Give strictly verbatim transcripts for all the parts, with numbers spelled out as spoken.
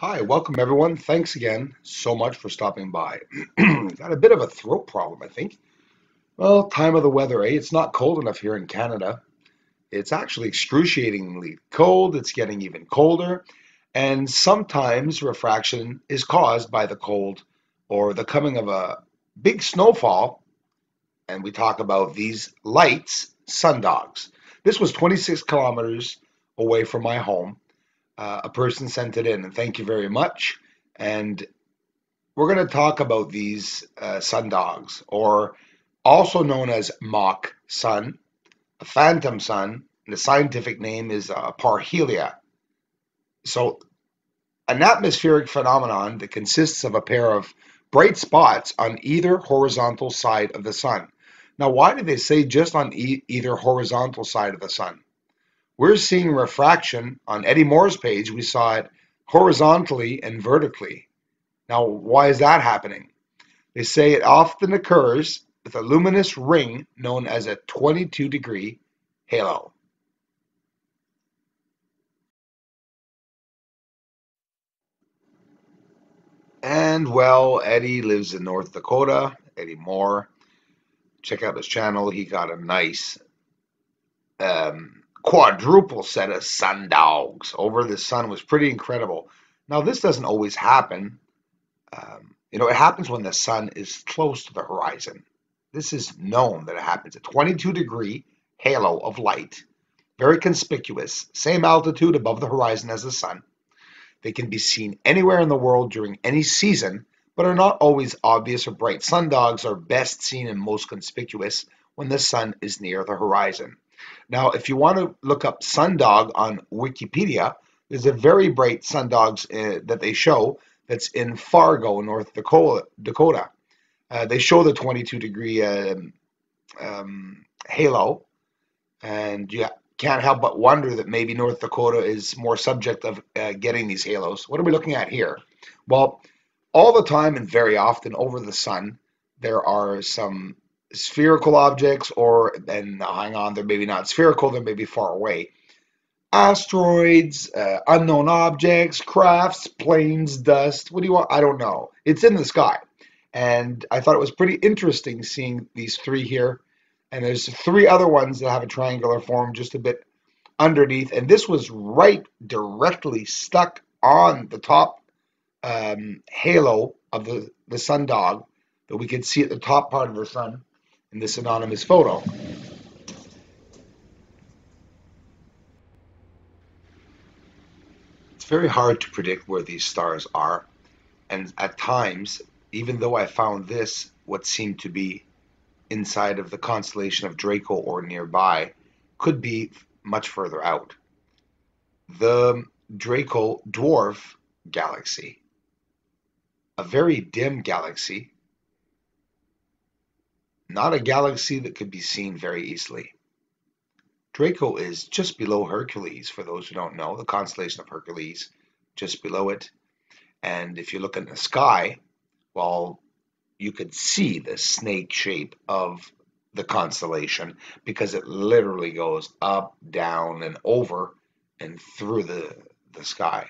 Hi, welcome everyone. Thanks again so much for stopping by. Got a bit of a throat problem, I think. Well, time of the weather, eh? It's not cold enough here in Canada. It's actually excruciatingly cold. It's getting even colder. And sometimes refraction is caused by the cold or the coming of a big snowfall. And we talk about these lights, sundogs. This was twenty-six kilometers away from my home. Uh, a person sent it in, and thank you very much. And we're going to talk about these uh, sundogs, or also known as mock sun, a phantom sun, and the scientific name is uh, Parhelia. So an atmospheric phenomenon that consists of a pair of bright spots on either horizontal side of the sun. Now, why do they say just on e either horizontal side of the sun? We're seeing refraction on Eddie Moore's page. We saw it horizontally and vertically. Now, why is that happening? They say it often occurs with a luminous ring known as a twenty-two degree halo. And well, Eddie lives in North Dakota, Eddie Moore. Check out his channel. He got a nice um, quadruple set of sundogs over the sun. Was pretty incredible. Now, this doesn't always happen. Um, you know, it happens when the sun is close to the horizon. This is known that it happens. A twenty-two degree halo of light, very conspicuous, same altitude above the horizon as the sun. They can be seen anywhere in the world during any season, but are not always obvious or bright. Sundogs are best seen and most conspicuous when the sun is near the horizon. Now, if you want to look up sundog on Wikipedia, there's a very bright sundogs uh, that they show that's in Fargo, North Dakota. Dakota. Uh, they show the twenty-two degree um, um, halo, and you can't help but wonder that maybe North Dakota is more subject of uh, getting these halos. What are we looking at here? Well, all the time and very often over the sun, there are some spherical objects, or then uh, hang on, they're maybe not spherical, they're maybe far away. Asteroids, uh, unknown objects, crafts, planes, dust. What do you want? I don't know. It's in the sky. And I thought it was pretty interesting seeing these three here. And there's three other ones that have a triangular form just a bit underneath. And this was right directly stuck on the top um, halo of the, the sundog that we could see at the top part of the sun in this anonymous photo. It's very hard to predict where these stars are, and at times, even though I found this, what seemed to be inside of the constellation of Draco or nearby, could be much further out. The Draco dwarf galaxy, a very dim galaxy, not a galaxy that could be seen very easily. Draco is just below Hercules, for those who don't know, the constellation of Hercules, just below it. And if you look in the sky, well, you could see the snake shape of the constellation because it literally goes up, down, and over, and through the, the sky.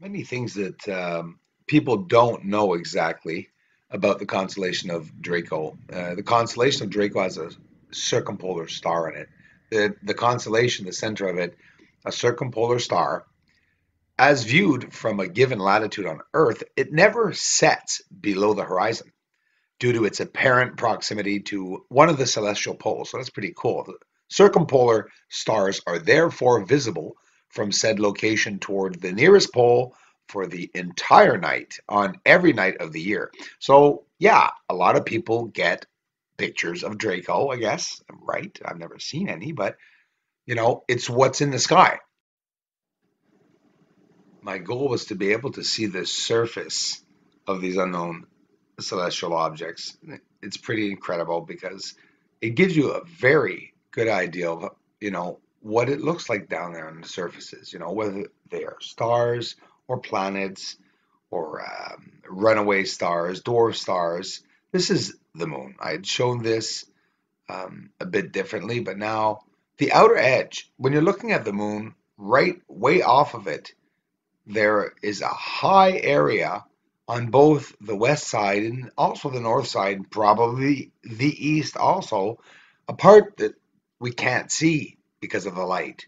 Many things that um, people don't know exactly about the constellation of Draco. Uh, the constellation of Draco has a circumpolar star in it. The, the constellation, the center of it, a circumpolar star, as viewed from a given latitude on Earth, it never sets below the horizon due to its apparent proximity to one of the celestial poles. So that's pretty cool. The circumpolar stars are therefore visible from said location toward the nearest pole for the entire night on every night of the year. So yeah, a lot of people get pictures of Draco, I guess, right? I've never seen any, but you know, it's what's in the sky. My goal was to be able to see the surface of these unknown celestial objects. It's pretty incredible because it gives you a very good idea of, you know, what it looks like down there on the surfaces, you know, whether they are stars or planets, or um, runaway stars, dwarf stars. This is the moon. I had shown this um, a bit differently, but now the outer edge, when you're looking at the moon right way off of it, there is a high area on both the west side and also the north side, probably the east also, a part that we can't see because of the light.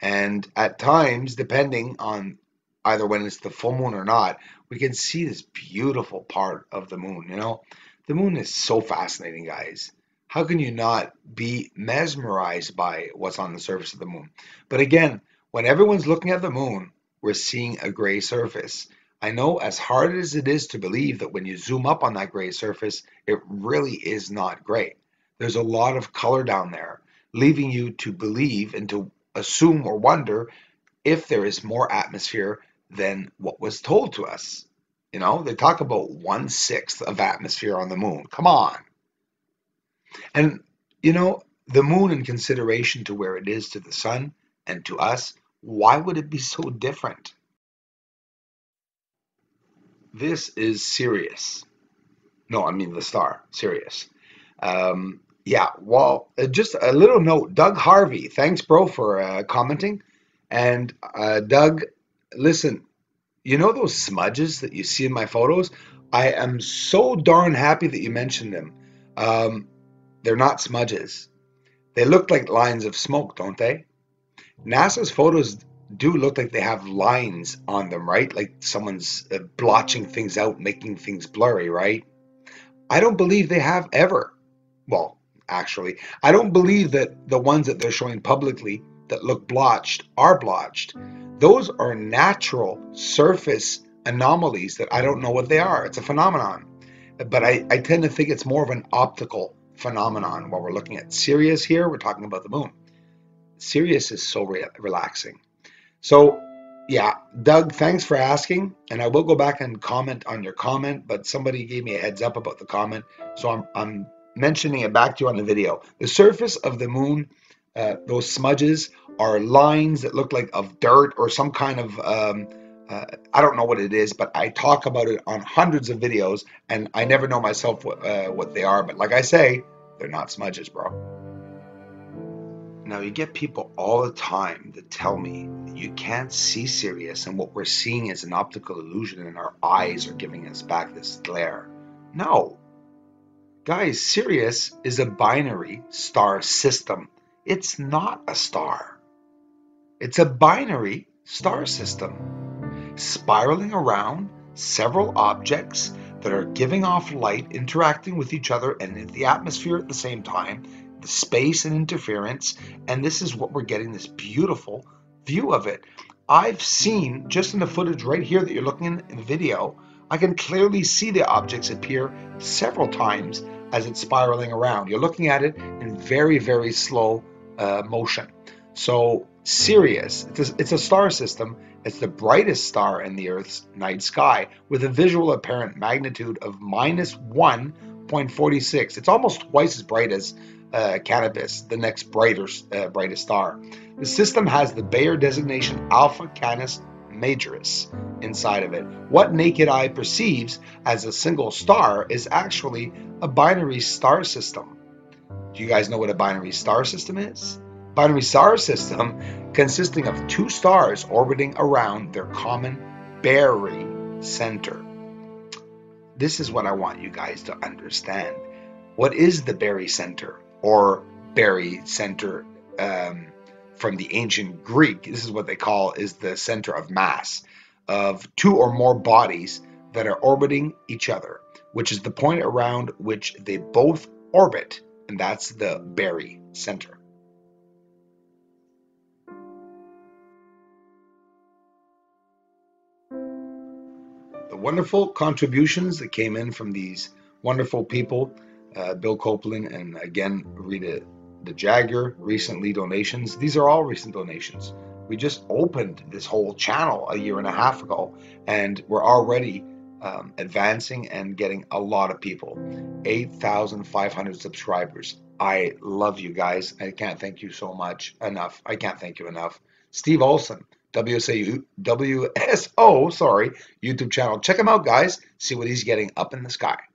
And at times, depending on either when it's the full moon or not, we can see this beautiful part of the moon. You know, the moon is so fascinating, guys. How can you not be mesmerized by what's on the surface of the moon? But again, when everyone's looking at the moon, we're seeing a gray surface. I know, as hard as it is to believe, that when you zoom up on that gray surface, it really is not gray. There's a lot of color down there, leaving you to believe and to assume or wonder if there is more atmosphere than what was told to us. You know, they talk about one sixth of atmosphere on the moon. Come on. And, you know, the moon, in consideration to where it is to the sun and to us, why would it be so different? This is Sirius. No, I mean the star, Sirius. Um, yeah, well, just a little note. Doug Harvey, thanks, bro, for uh, commenting. And uh, Doug, listen, you know those smudges that you see in my photos? I am so darn happy that you mentioned them. Um, they're not smudges. They look like lines of smoke, don't they? NASA's photos do look like they have lines on them, right? Like someone's uh, blotching things out, making things blurry, right? I don't believe they have ever. Well, actually, I don't believe that the ones that they're showing publicly that look blotched are blotched. Those are natural surface anomalies that I don't know what they are. It's a phenomenon. But I, I tend to think it's more of an optical phenomenon. While we're looking at Sirius here, we're talking about the moon. Sirius is so re relaxing. So, yeah, Doug, thanks for asking, and I will go back and comment on your comment, but somebody gave me a heads up about the comment, so I'm, I'm mentioning it back to you on the video. The surface of the moon, uh, those smudges are lines that look like of dirt or some kind of, um, uh, I don't know what it is, but I talk about it on hundreds of videos, and I never know myself what, uh, what they are, but like I say, they're not smudges, bro. Now, you get people all the time that tell me that you can't see Sirius and what we're seeing is an optical illusion and our eyes are giving us back this glare. No. Guys, Sirius is a binary star system. It's not a star. It's a binary star system spiraling around several objects that are giving off light, interacting with each other and in the atmosphere at the same time. The space and interference, and this is what we're getting, this beautiful view of it. I've seen, just in the footage right here that you're looking in the video, I can clearly see the objects appear several times as it's spiraling around. You're looking at it in very, very slow uh, motion. So Sirius, it's a, it's a star system. It's the brightest star in the Earth's night sky with a visual apparent magnitude of minus one point four six. It's almost twice as bright as Uh, Canopus, the next brighter, uh, brightest star. The system has the Bayer designation Alpha Canis Majoris inside of it. What naked eye perceives as a single star is actually a binary star system. Do you guys know what a binary star system is? Binary star system consisting of two stars orbiting around their common Bayer center. This is what I want you guys to understand. What is the Bayer center? Or Bayer center um, from the ancient Greek. This is what they call is the center of mass of two or more bodies that are orbiting each other, which is the point around which they both orbit, and that's the Bayer center. The wonderful contributions that came in from these wonderful people, Uh, Bill Copeland, and again, Rita the Jagger, recently donations. These are all recent donations. We just opened this whole channel a year and a half ago, and we're already um, advancing and getting a lot of people. eight thousand five hundred subscribers. I love you guys. I can't thank you so much enough. I can't thank you enough. Steve Olson, W S O, sorry, YouTube channel. Check him out, guys. See what he's getting up in the sky.